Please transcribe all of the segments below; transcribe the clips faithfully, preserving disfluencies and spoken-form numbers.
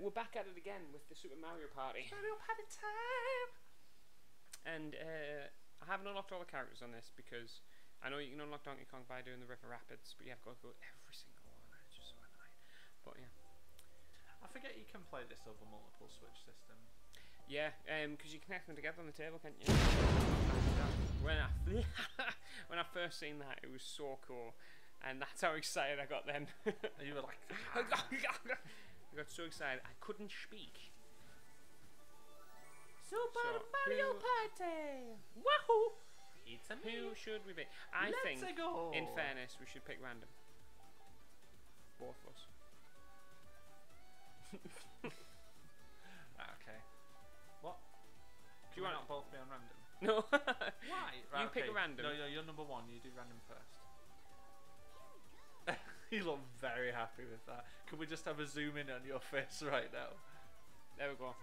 we're back at it again with the Super Mario Party. Mario Party time! And uh, I haven't unlocked all the characters on this because I know you can unlock Donkey Kong by doing the River Rapids, but you have got to go every single one. It's just so annoying. But yeah. I forget you can play this over multiple Switch system. Yeah, because um, you connect them together on the table, can't you? When I, when I first seen that, it was so cool. And that's how excited I got then. You were like... I got so excited, I couldn't speak. Super so, Mario Party! Wahoo! It's a me. Who should we be? I Let's think, go. in fairness, we should pick random. Both of us. Okay. What? Can do you we want not both be on random? No. Why? Right, you okay. pick random. No, no, you're number one. You do random first. You look very happy with that. Can we just have a zoom in on your face right now? There we go.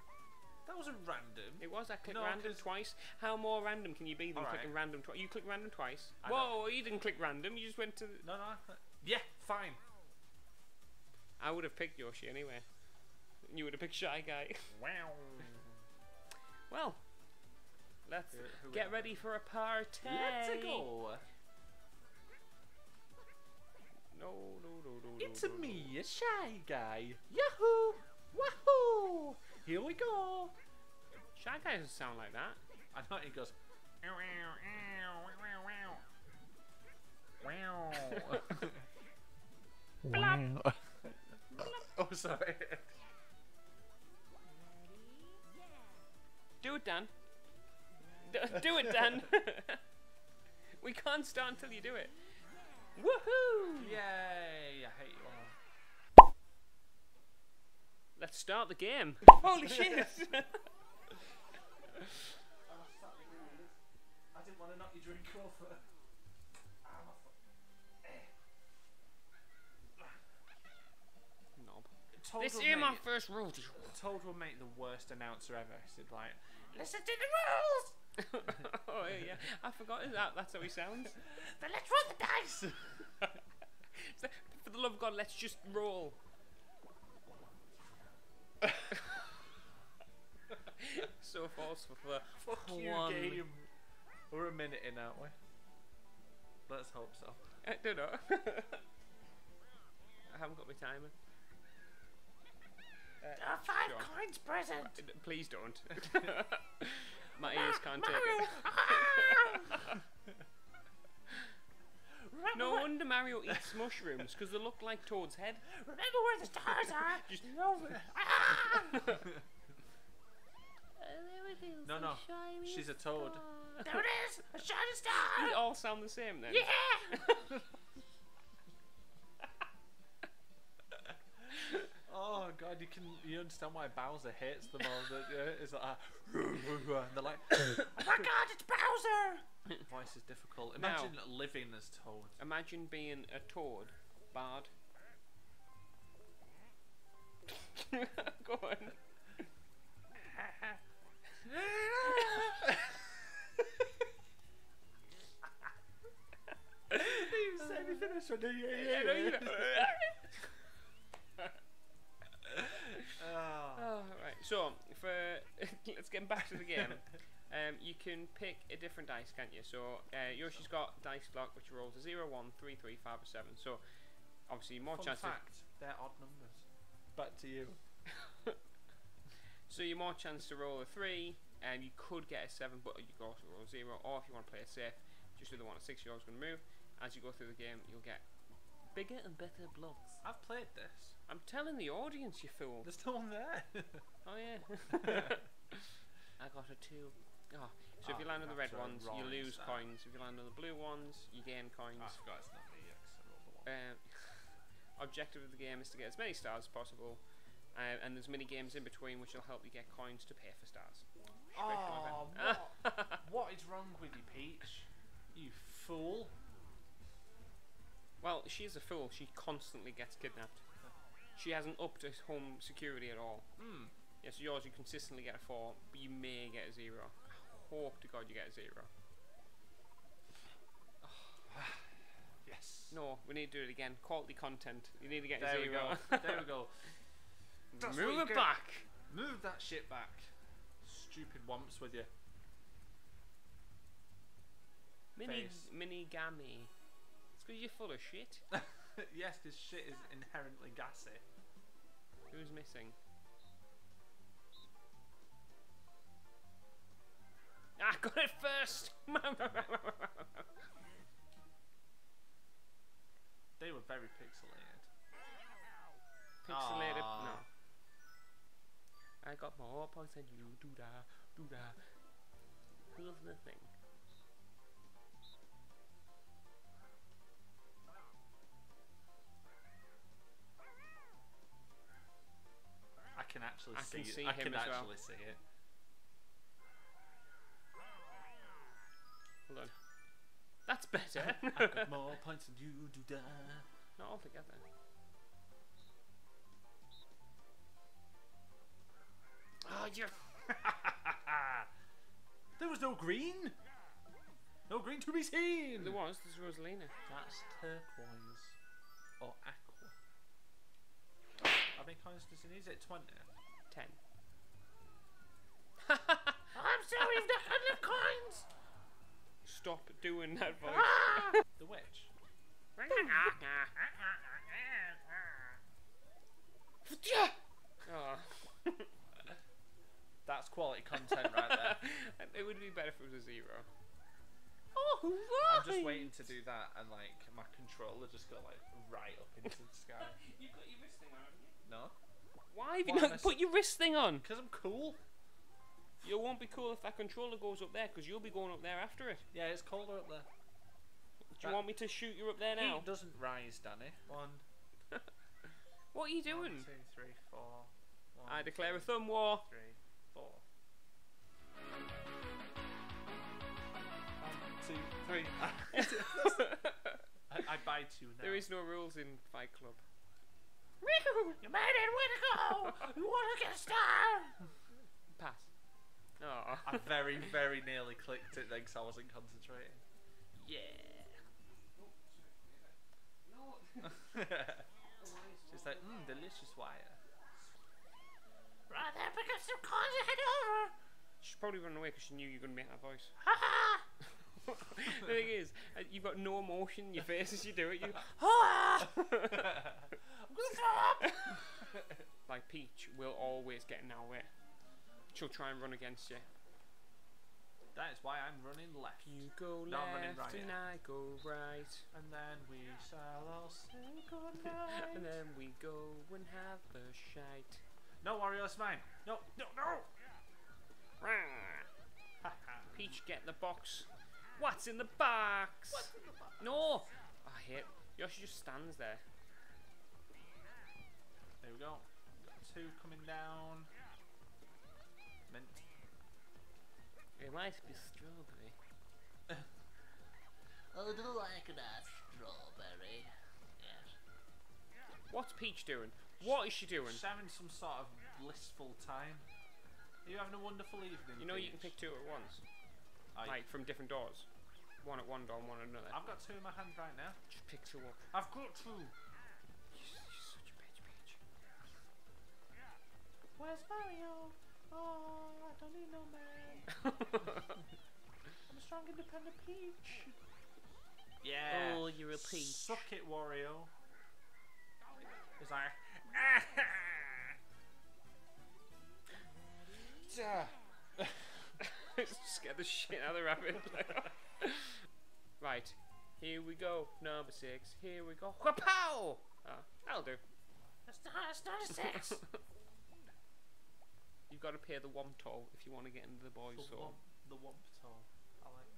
That wasn't random. It was. I clicked no, random twice. How more random can you be than right. clicking random twice? You click random twice. I Whoa! Don't. You didn't click random. You just went to. The no, no. Yeah, fine. I would have picked Yoshi anyway. You would have picked Shy Guy. Wow. Well, let's who, who get ready have? for a party. Let's go. No, no, no, no. It's no, a no, me, no. a Shy Guy. Yahoo! Wahoo! Here we go. Shy Guy doesn't sound like that. I thought he goes. Wow! Wow! Wow! Oh, sorry. Do it, Dan. Do, do it, Dan. We can't start until you do it. Woohoo! Yay! I hate you all. Let's start the game. Holy shit! I didn't want to knock your drink off. Toad this is my first rule. Toad will make the worst announcer ever. He'd like, listen to the rules! Oh yeah, yeah, I forgot that. That's how he sounds. But let's roll the dice! So, for the love of God, let's just roll. So forceful for Fuck you, one. Game. We're a minute in, aren't we? Let's hope so. I don't know. I haven't got my timer. There are five John. coins present! Please don't. My ears can't take it. No wonder Mario eats mushrooms, because they look like Toad's head. Remember where the stars are! Just over. No, no, she's a Toad. There it is! A shiny star! They all sound the same then. Yeah! Oh God, you can you understand why Bowser hates them all? That yeah, it's like a, and they're like, oh my God, it's Bowser! Voice is difficult. Imagine now, living as Toad. Imagine being a Toad, bard. Go on. You said anything else? Yeah, yeah, yeah. You know. So, for let's get back to the game. Um, you can pick a different dice, can't you? So, uh, Yoshi's got dice clock, which rolls a zero, one, three, three, five, or seven. So, obviously, more chances. In fact, they're odd numbers. Back to you. So, you're more chance to roll a three, and you could get a seven, but you can also roll a zero. Or if you want to play it safe, just do the one at six, you're always going to move. As you go through the game, you'll get bigger and better blocks. I've played this. I'm telling the audience, you fool. There's no one there. Oh yeah. I got a two. Oh. So oh, if you land on the red ones, you lose that. coins. If you land on the blue ones, you gain coins. I forgot it's not me yet, 'cause I rolled the one. Um, objective of the game is to get as many stars as possible, uh, and there's mini games in between which will help you get coins to pay for stars. Oh, what? What is wrong with you, Peach? You fool. Well, she's a fool. She constantly gets kidnapped. She hasn't upped her home security at all. Mm. Yeah, so yours, you consistently get a four, but you may get a zero. I hope to God you get a zero. Oh. Yes. No, we need to do it again. Quality content. You need to get there a zero. We go. There we go. That's Move it get. back. Move that shit back. Stupid wumps with you. Mini, mini gammy. It's because you're full of shit. Yes, this shit is inherently gassy. Who's missing? I got it first! They were very pixelated. Pixelated? Aww. No. I got more points than you. Do da, do da. Who's the thing? I can actually I see, can see it. Him I can as actually well. see it. Hold on. That's better. I got more points than you. Do da. Not all together. Oh, you! There was no green. No green to be seen. There was. There's Rosalina. That's turquoise or aqua. How many coins does it need? Is it twenty? Ten. I'm sorry, I've not had coins. Stop doing that voice. The witch. Oh. That's quality content right there. It would be better if it was a zero. Oh, right. I'm just waiting to do that, and like my controller just got like right up into the sky. You've got your wrist thing on, haven't you? No. Why have you not put your wrist thing on? Because I'm cool. You won't be cool if that controller goes up there, because you'll be going up there after it. Yeah, it's colder up there. Do that... you want me to shoot you up there now? It doesn't rise, Danny. One. What are you doing? One, two, three, four. One, I declare two, a thumb war. Three. Four. One, two, three. I, I buy two now. There is no rules in Fight Club. You made it, way to go! You want to get a star! Pass. Oh. I very, very nearly clicked it then because I wasn't concentrating. Yeah. No. She's like, mmm, delicious wire. Right there, pick up some coins and head over! She's probably running away because she knew you were going to make that voice. Ha ha! The thing is, you've got no emotion in your face as you do it. You ha ha! I'm going to throw up! Like, Peach will always get in our way. She'll try and run against you. That is why I'm running left. You go no, left I'm running right and yet. I go right. And then we shall all say goodnight. And then we go and have a shite. No, Wario, it's mine. No, no, no! Peach, get the box. What's in the box? What's in the box? No! I hate. Yoshi just stands there. There we go. Got two coming down. Mint. It might be strawberry. I do like that strawberry. Yes. What's Peach doing? What is she doing? She's having some sort of blissful time. Are you having a wonderful evening? You know Peach? You can pick two at once. I... Like from different doors. One at one door and one at another. I've got two in my hand right now. Just pick two up. I've got two. You're such a bitch, Peach. Where's Mario? Oh, I don't need no man. I'm a strong independent Peach. Yeah. Oh, you're a Peach. Suck it, Wario. It's like, ah! Scared the shit out of the rabbit. Right, here we go. Number six. Here we go. Wha-pow! Oh, that'll do. That's not, that's not a six. You've got to pay the Wompto if you want to get into the boys' zone. The Wompto. I like it.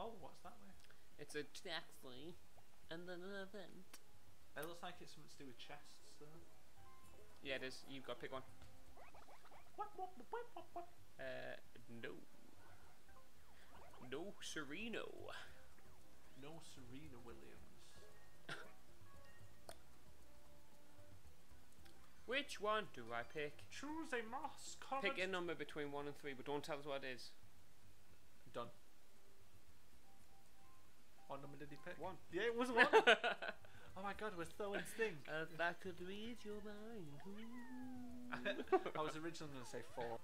Oh, what's that way? It's a taxi and then an event. It looks like it's something to do with chests, though. Yeah, it is. You've got to pick one. What, what, what, what, what? Uh, no. No Sereno. No Serena Williams. Which one do I pick? Choose a moss comment. Pick a number between one and three, but don't tell us what it is. Done. What number did he pick? One. Yeah, it was one. Oh my god, we're so in sync. Uh, that could read your mind. Ooh. I was originally going to say four.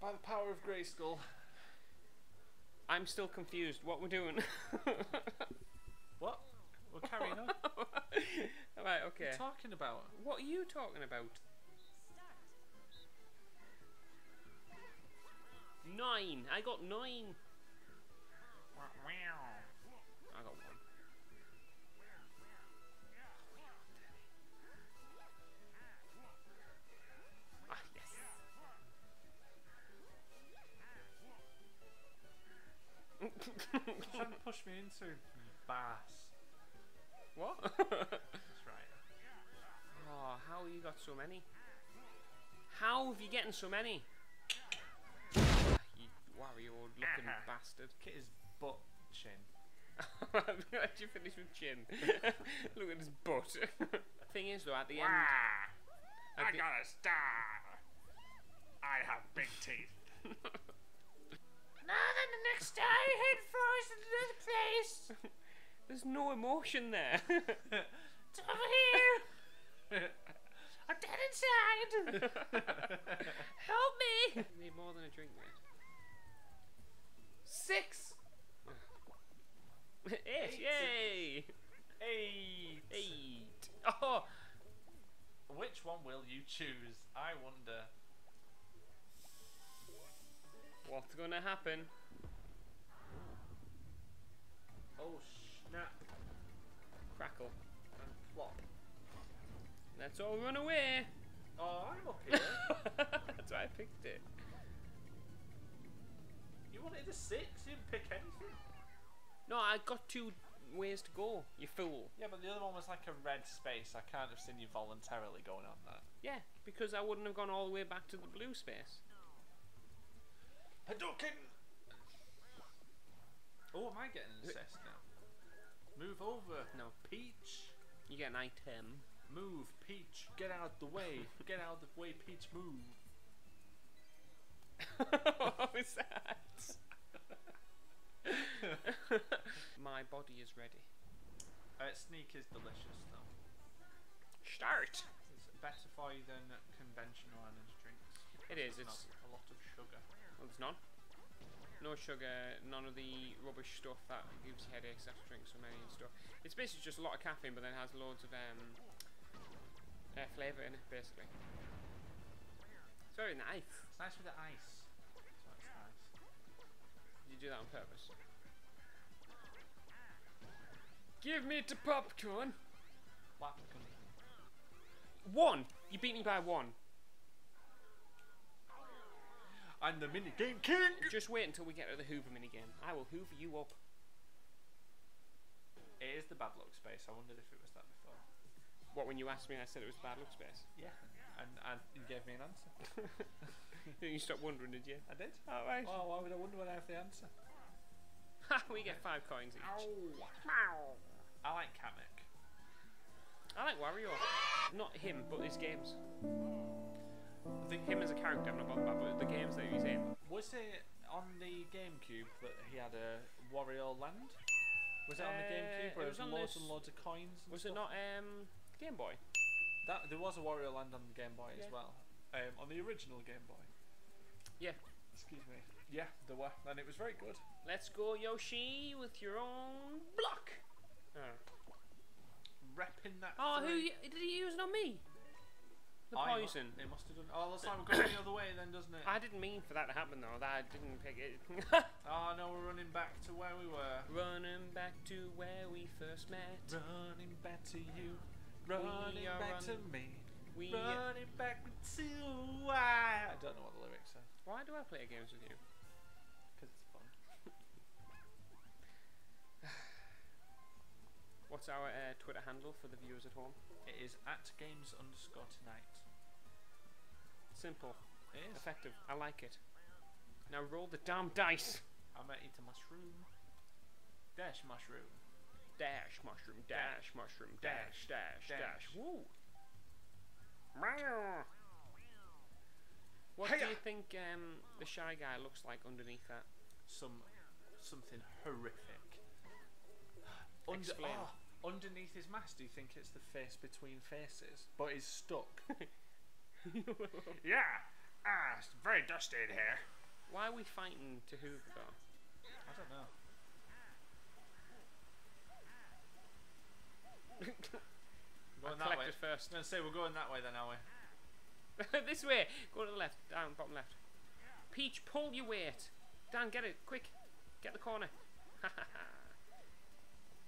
By the power of Grayskull. I'm still confused. What we're doing? What? We're carrying on. Right, okay. What are you talking about? What are you talking about? Nine! I got nine! I got one. Ah, yes! You're trying to push me into you bass. What? That's right. Oh, how have you got so many? How have you getting so many? Wario looking bastard. Look at his butt chin. How'd you finish with chin? Look at his butt. Thing is though, at the Wah! end... I the... got a star! I have big teeth. Now that the next star head falls into this place! There's no emotion there. It's over here! I'm dead inside! Help me! You need more than a drink, mate. Six! Eight! Eight. Yay! Eight. Eight! Eight! Oh! Which one will you choose? I wonder. What's gonna happen? Oh snap! Crackle and plop. Let's all run away! Oh, I'm up here! That's why I picked it. You wanted a six? You didn't pick anything. No, I got two ways to go, you fool. Yeah, but the other one was like a red space. I can't have seen you voluntarily going on that. Yeah, because I wouldn't have gone all the way back to the blue space. Hadouken! Oh, am I getting an assist now? Move over. No. Peach. You get an item. Move, Peach. Get out of the way. Get out of the way, Peach. Move. What was that? My body is ready. Uh, sneak is delicious though. Start! It's better for you than conventional energy drinks. It is, it's a lot of sugar. Well, there's none. No sugar, none of the rubbish stuff that gives headaches after drinking so many and stuff. It's basically just a lot of caffeine but then has loads of um, uh, flavour in it basically. It's very nice. It's nice with the ice. That's nice. Did you do that on purpose? Give me the popcorn! Popcorn. One! You beat me by one. I'm the minigame king! Just wait until we get to the Hoover minigame. I will Hoover you up. It is the bad luck space. I wondered if it was that before. What, when you asked me and I said it was bad luck space? Yeah, and, and you gave me an answer. You stopped wondering, did you? I did. Oh, right. Oh, why would I wonder when I have the answer? Ha, we get five coins each. Ow. Ow. I like Kamek. I like Wario. Not him, but his games. I think him as a character, I'm not bothered about, but the games that he's in. Was it on the GameCube that he had a Wario Land? Was uh, it on the GameCube where it was, was loads this... and loads of coins and Was stuff? It not, um... Game Boy. That there was a Wario Land on the Game Boy yeah. as well, um, on the original Game Boy. Yeah. Excuse me. Yeah, there were, and it was very good. Let's go, Yoshi, with your own block. Oh. Repping that. Oh, three. Who did he use it on me? The I poison. Must, it must have done. Oh, looks like we're going the other way then, doesn't it? I didn't mean for that to happen though. That I didn't pick it. Oh no, we're running back to where we were. Running back to where we first met. Running back to you. Running back to me. We running back to why. I don't know what the lyrics are. Why do I play games with you? Because it's fun. What's our uh, Twitter handle for the viewers at home? It is at games underscore tonight. Simple. It is. Effective. I like it. Now roll the damn dice. I might eat a mushroom. Dash mushroom. Dash mushroom, dash mushroom, dash, dash, dash. dash. Woo! What Hiya. do you think um, the Shy Guy looks like underneath that? Some, something horrific. Under, Explain. Oh, underneath his mask, do you think it's the face between faces? But he's stuck. Yeah. Ah, it's very dusty in here. Why are we fighting to who we got? I don't know. Going that way first. I'm gonna say we're going that way then, are we? This way. Go to the left. Down, bottom left. Peach, pull your weight. Dan, get it quick. Get the corner.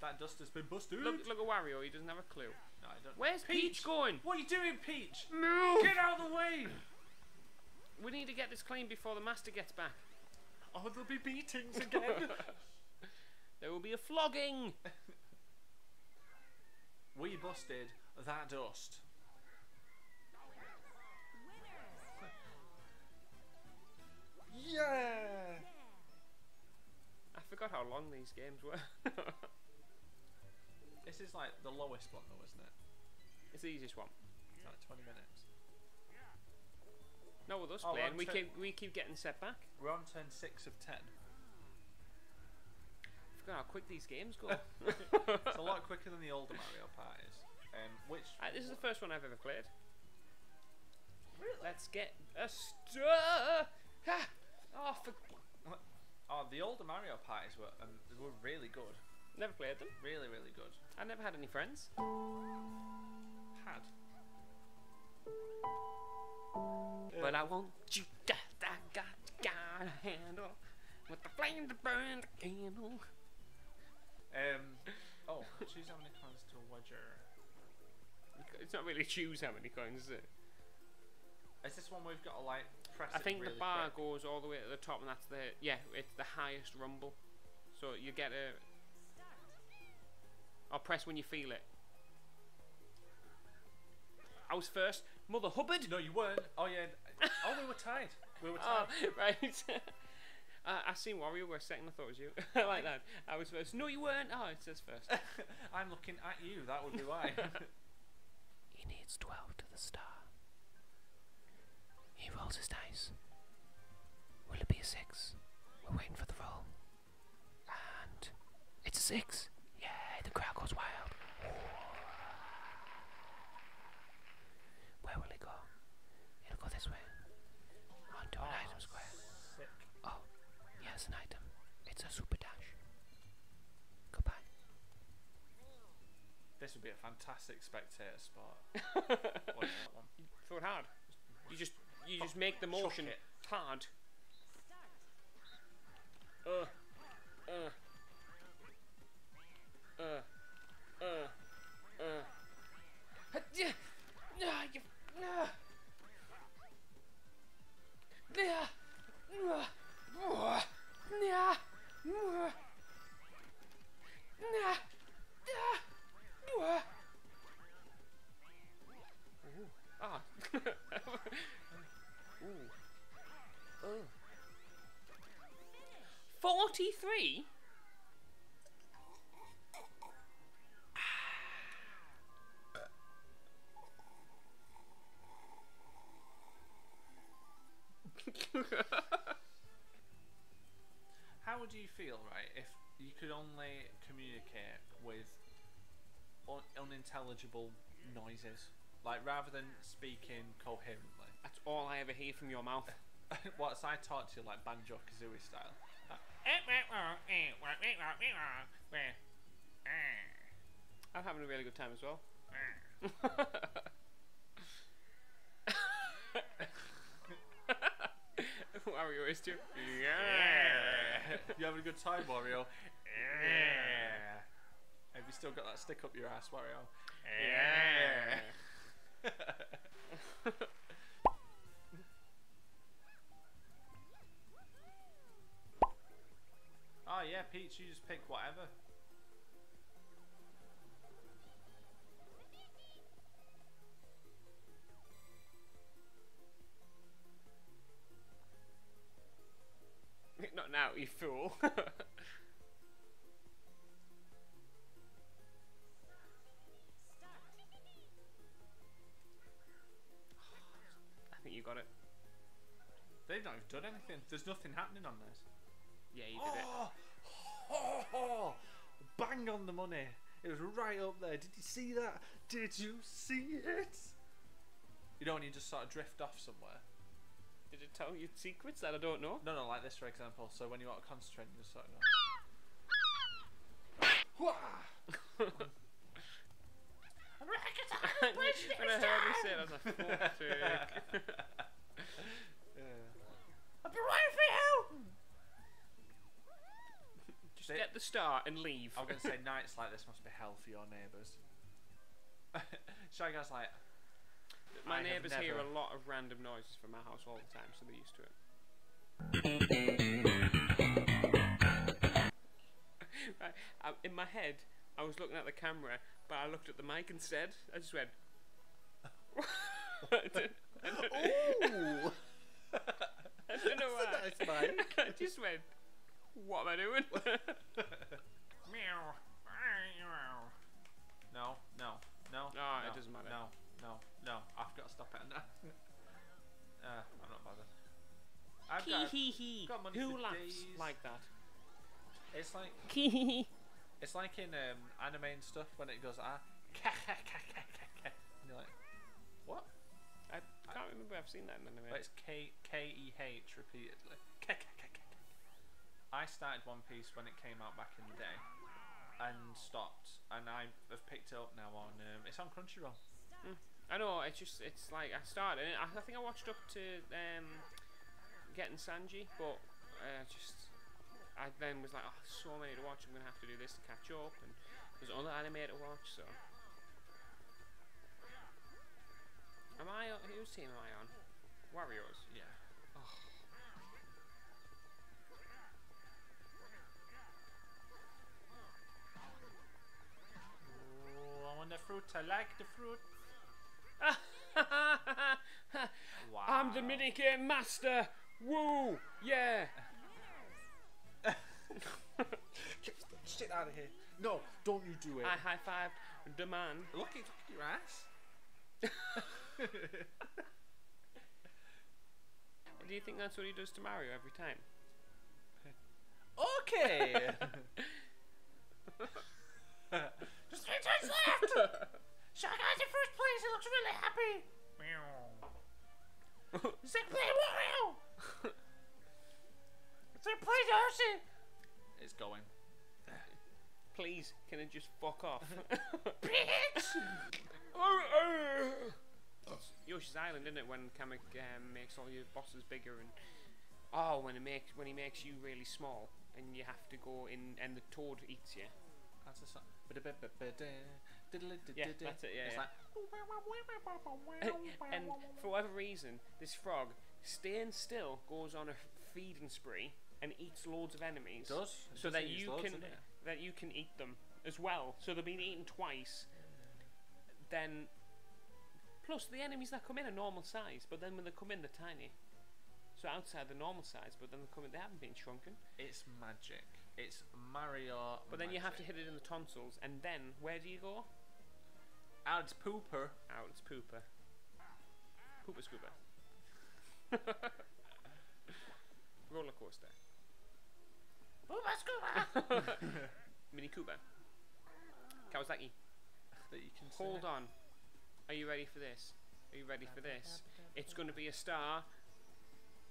That dust has been busted. Look, look at Wario. He doesn't have a clue. No, I don't. Where's Peach? Peach going? What are you doing, Peach? Move! Get out of the way. We need to get this clean before the master gets back. Oh, there'll be beatings again. There will be a flogging. We busted that dust. Yeah! I forgot how long these games were. This is like the lowest one though, isn't it? It's the easiest one. It's like twenty minutes. No, with us oh, playing, we keep, we keep getting set back. We're on turn six of ten. I forgot how quick these games go. It's a lot quicker than the older Mario Parties. Um, which uh, this is the first one I've ever played. Really? Let's get a stir! Ah! Oh, for... oh, the older Mario Parties were um, were really good. Never played them. Really, really good. I never had any friends. Had. But I want you to, I got, got a handle with the flame to burn the candle. Um. Oh, choose how many coins to wager. It's not really choose how many coins, is it? Is this one we've got to like press? I think it really the bar quick? Goes all the way to the top, and that's the yeah. It's the highest rumble, so you get a. I'll press when you feel it. I was first, Mother Hubbard. No, you weren't. Oh yeah. Oh, we were tied. We were tied. Oh, right. Uh, I seen Wario were second, I thought it was you. I like that. I was first. No, you weren't. Oh, it says first. I'm looking at you, that would be why. He needs twelve to the star. He rolls his dice. Will it be a six? We're waiting for the roll. And it's a six. Yeah, the crowd goes wild. Where will it go? It'll go this way. Onto an oh, item square. Sick. Oh. Yes, an item. It's a super dash. Goodbye. This would be a fantastic spectator sport. Throw it hard. You just you just make the motion hard. Uh, uh, uh, uh, uh. No, you. No. No. No. No. Nah, nah, nah, nah. Ooh. Ah. Ooh. Oh. Forty-three. How would you feel, right, if you could only communicate with un unintelligible noises? Like, rather than speaking coherently. That's all I ever hear from your mouth. What's I talk to you, like, Banjo-Kazooie style? I'm having a really good time as well. Wario is too. Yeah. You having a good time, Wario? Yeah. Have you still got that stick up your ass, Wario? Yeah. Oh yeah, Peach, you just pick whatever. Not now, you fool. I think you got it. They've not even done anything. There's nothing happening on this. Yeah, you did oh, it. Oh, oh, bang on the money. It was right up there. Did you see that? Did you see it? You go and you just sort of drift off somewhere. Did it tell you secrets that I don't know? No, no, like this for example. So when you want to concentrate, you just sort of go. When I heard me say it, I was like, fuck, trick. I've been waiting for you! Just they, get the start and leave. I was going to say, nights like this must be hell for your neighbours. Shy Guy's like... My neighbours never... hear a lot of random noises from my house all the time, so they're used to it. Right, I, in my head, I was looking at the camera, but I looked at the mic instead. I just went... Ooh! I don't know why. That's a nice mic. I just went, what am I doing? Meow. No, no, no. No, it doesn't matter. No, no, no. I've got to stop it. uh, I'm not bothered. I've got, got money Who for laughs days. Like that? It's like... It's like in um, anime and stuff when it goes, ah, ka ka ka ka ka. And you're like, what? I can't I, remember I've seen that in anime. But it's K K E H repeatedly. K K K K. I started One Piece when it came out back in the day, and stopped. And I have picked it up now on. Um, it's on Crunchyroll. Mm. I know. It's just. It's like I started. I, I think I watched up to um, getting Sanji, but uh, just I then was like, oh, so many to watch. I'm gonna have to do this to catch up. And there's other anime to watch, so. Am I on, whose team am I on? Wario's? Yeah. Oh. Oh, I want the fruit, I like the fruit. Wow. I'm the minigame master! Woo! Yeah! Get the shit out of here. No, don't you do it. I high-fived the man. Look, look at your ass. Do you think that's what he does to Mario every time? Okay. Just three turns left. Shy Guy's in first place. He looks really happy. Meow. Second place, Wario. Third place, Yoshi. It's going. Please, can it just fuck off? Bitch. Yoshi's Island, isn't it? When Kamek um, makes all your bosses bigger, and oh, when he makes when he makes you really small, and you have to go in, and the Toad eats you. That's the song. Yeah, that's it. Yeah. It's yeah. Like... And for whatever reason, this frog staying still goes on a feeding spree and eats loads of enemies. It does it so does that you loads, can that you can eat them as well. So they've been eaten twice. Then, plus the enemies that come in are normal size, but then when they come in, they're tiny. So outside the normal size, but then they come in, they haven't been shrunken. It's magic. It's Mario. But magic. Then you have to hit it in the tonsils, and then where do you go? Out it's pooper. Out it's pooper. Pooper scooper. Roller coaster. Pooper scooper. Mini Cooper. Kawasaki. That you can Hold on. Are you ready for this? Are you ready for this? It's going to be a star.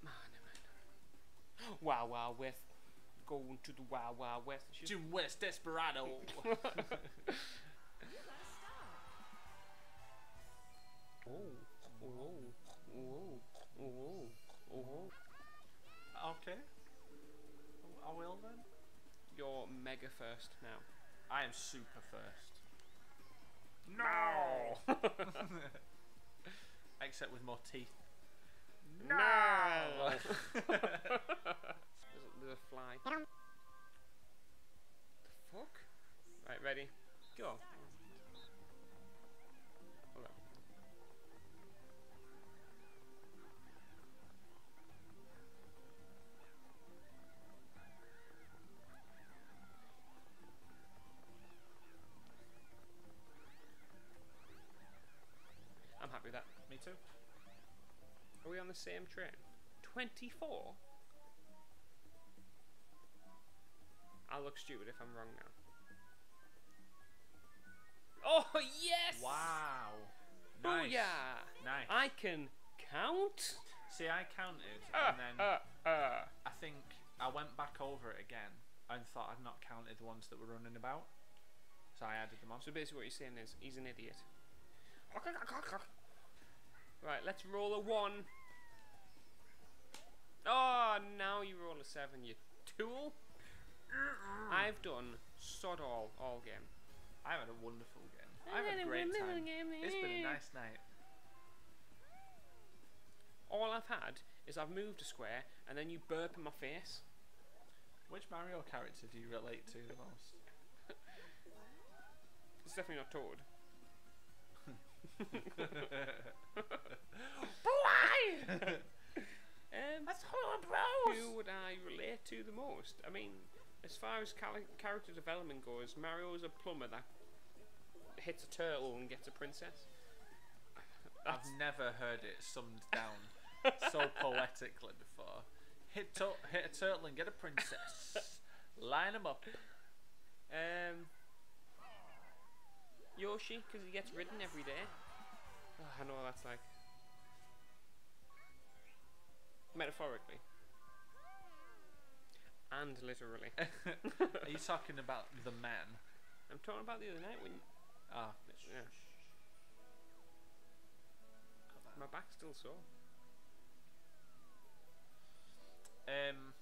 Oh, never mind. Wow, wow, West. Going to the wow, wow, West. Jim West, Desperado. Oh, oh, oh, oh, oh. Okay. I will then. You're mega first now. I am super first. No! Except with more teeth. No! No! there's, a, there's a fly. The fuck? Right, ready? Go. Hold on. I'm happy with that. Me too. Are we on the same train? twenty-four? I'll look stupid if I'm wrong now. Oh, yes! Wow. Nice. Booyah! Nice. I can count. See, I counted, uh, and then uh, uh. I think I went back over it again and thought I'd not counted the ones that were running about, so I added them on. So basically what you're saying is, he's an idiot. Right, let's roll a one. Oh, now you roll a seven, you tool. I've done sod all, all game. I've had a wonderful game. I've had a great time. It's been a nice night. All I've had is I've moved a square and then you burp in my face. Which Mario character do you relate to the most? It's definitely not Toad. Why? um, That's horrible. Who would I relate to the most? I mean, as far as character development goes, Mario's a plumber that hits a turtle and gets a princess. That's I've never heard it summed down so poetically before. Hit, to hit a turtle and get a princess. Line them up. Um, Yoshi, because he gets ridden every day. Oh, I know what that's like. Metaphorically. And literally. Are you talking about the man? I'm talking about the other night when... Ah. Oh. Yeah. My back's still sore. Um,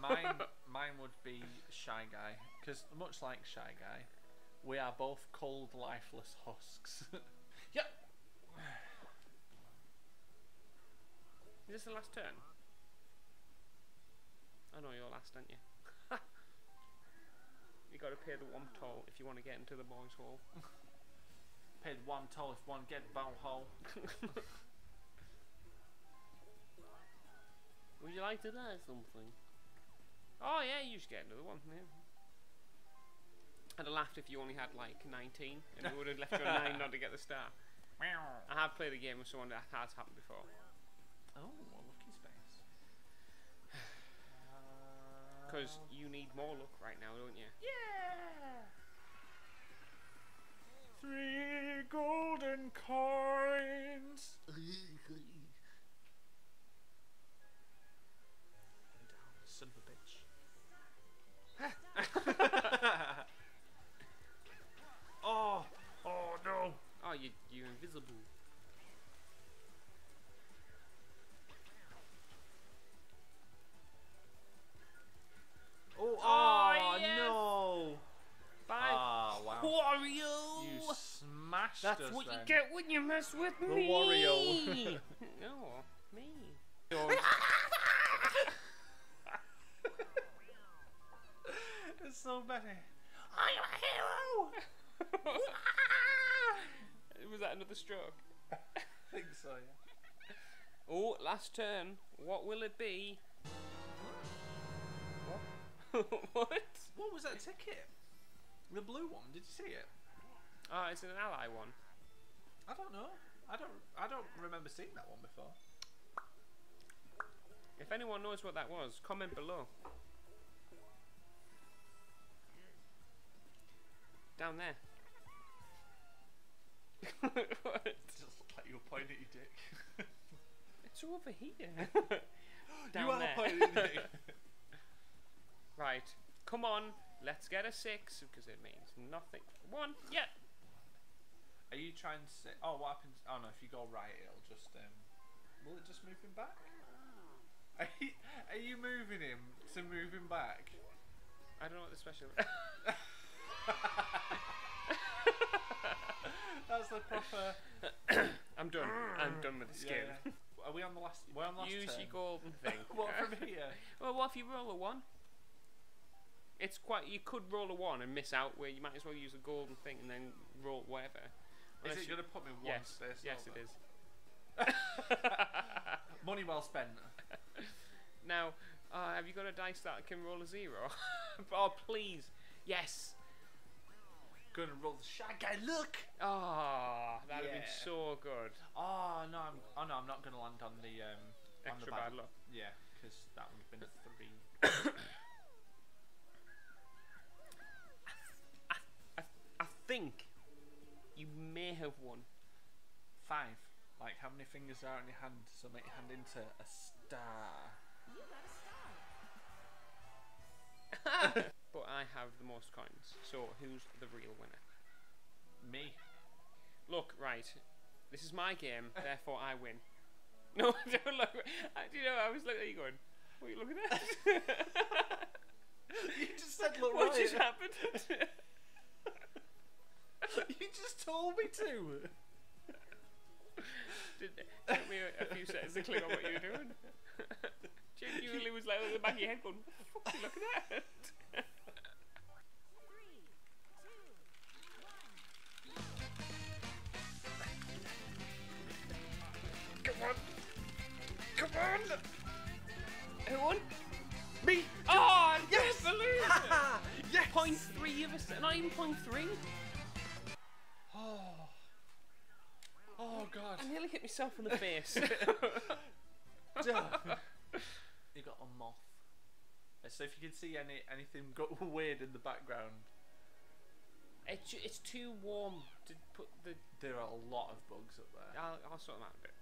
mine, mine would be Shy Guy, because much like Shy Guy, we are both cold, lifeless husks. Yep. Is this the last turn? I know you're last, aren't you? You got to pay the one toll if you want to get into the boys' hall. Pay the one toll if one get bow hole. Would you like to die something? Oh yeah, you just get another one. Yeah. I'd have laughed if you only had like nineteen and you would have left your nine not to get the star. I have played a game with someone that has happened before. Oh, a lucky space. Because you need more luck right now, don't you? Yeah! Three golden coins! Son of a bitch. Oh, oh no! Oh, you, you're invisible. Oh, oh, oh yes. No! Bye, oh, wow. Wario! You smashed That's us. That's what then. You get when you mess with the me. Wario. No, me. It's so better. I'm a hero! Was that another stroke? I think so, yeah. Oh, last turn. What will it be? What? What? What was that ticket? The blue one. Did you see it? Ah, uh, it's an ally one. I don't know. I don't. I don't remember seeing that one before. If anyone knows what that was, comment below. Down there. What? Just like you're pointing at your dick. It's over here. Down you are there. Pointing at your dick. Right. Come on. Let's get a six because it means nothing. One. Yeah. Are you trying to say? Oh, what happens? Oh no. If you go right, it'll just. Um, will it just move him back? Are you, are you moving him to move him back? I don't know what the special. That's the proper. I'm done. I'm done with the skin. Yeah, yeah. Are we on the last? We're on the last Use turn. Your golden thing. What from here? Well, what if you roll a one? It's quite. You could roll a one and miss out, where you might as well use a golden thing and then roll whatever. Unless is it going to put me one yes, space? Yes, over. It is. Money well spent. Now, uh, have you got a dice that can roll a zero? Oh, please. Yes. Gonna roll the Shy Guy. Look! Ah, oh, that'd yeah. have been so good. Oh no, I'm. Oh no, I'm not gonna land on the um. Extra on the bad, bad luck. Yeah, because that would have been a three. I, I, I think you may have won. Five. Like, how many fingers are out in your hand? So make your hand into a star. You got a star. But I have the most coins. So who's the real winner? Me. Look, right. This is my game, therefore I win. No, don't look. Do you know? I was looking at you going, what are you looking at? You just said look what right. What just happened? You just told me to. Did it took me a, a few seconds to click on what you were doing. Genuinely was like at the back of your head going, what the fuck are you looking at? Three, two, one. Come on. Come on. Who won? Me. Oh, yes. The loser. Yes. point three of a, not even point three. Oh. Oh god. I nearly hit myself in the face. You got a moth. So if you can see any anything got weird in the background. It's it's too warm to put the. There are a lot of bugs up there. I'll, I'll sort them out a bit.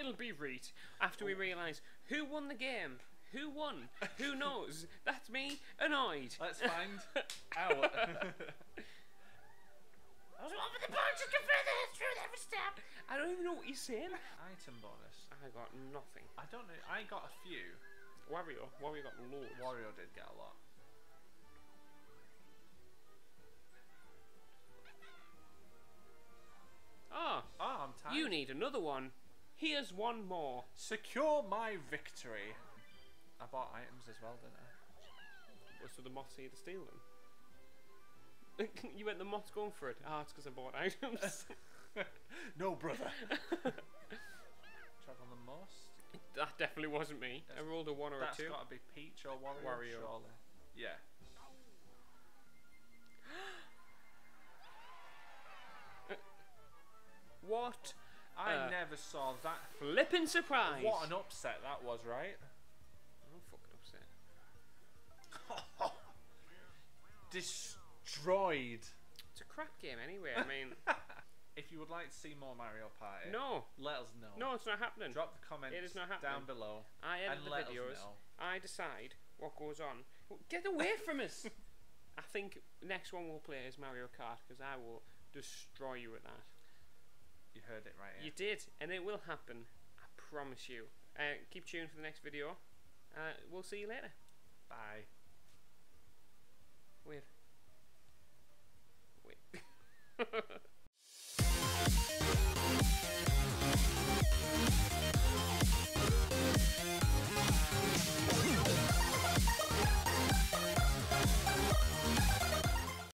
It'll be reet after oh. we realise who won the game, who won, who knows. That's me annoyed. Let's find out. I was over the bunch and compare the history with every step. I don't even know what you're saying. Item bonus. I got nothing. I don't know. I got a few. Wario. Wario got loads. Wario did get a lot. Ah. Oh. Oh, I'm tired. You need another one. Here's one more. Secure my victory. I bought items as well, didn't I? Well, so the moths here to steal them. You went the moth's going for it. Ah, oh, it's because I bought items. No, brother. Travel the most. That definitely wasn't me. That's, I rolled a one or a two. That's got to be Peach or Wario. Wario. Surely. Yeah. What? I uh, never saw that. Flipping surprise. What an upset that was, right? I'm fucking upset. Destroyed. Droid. It's a crap game anyway, I mean. If you would like to see more Mario Party, no. let us know. No, it's not happening. Drop the comments it is not happening. down below. I edit the videos. I decide what goes on. Get away from us! I think next one we'll play is Mario Kart, because I will destroy you at that. You heard it right here. You did, and it will happen. I promise you. Uh, keep tuned for the next video. Uh, we'll see you later. Bye. Weird. Wait.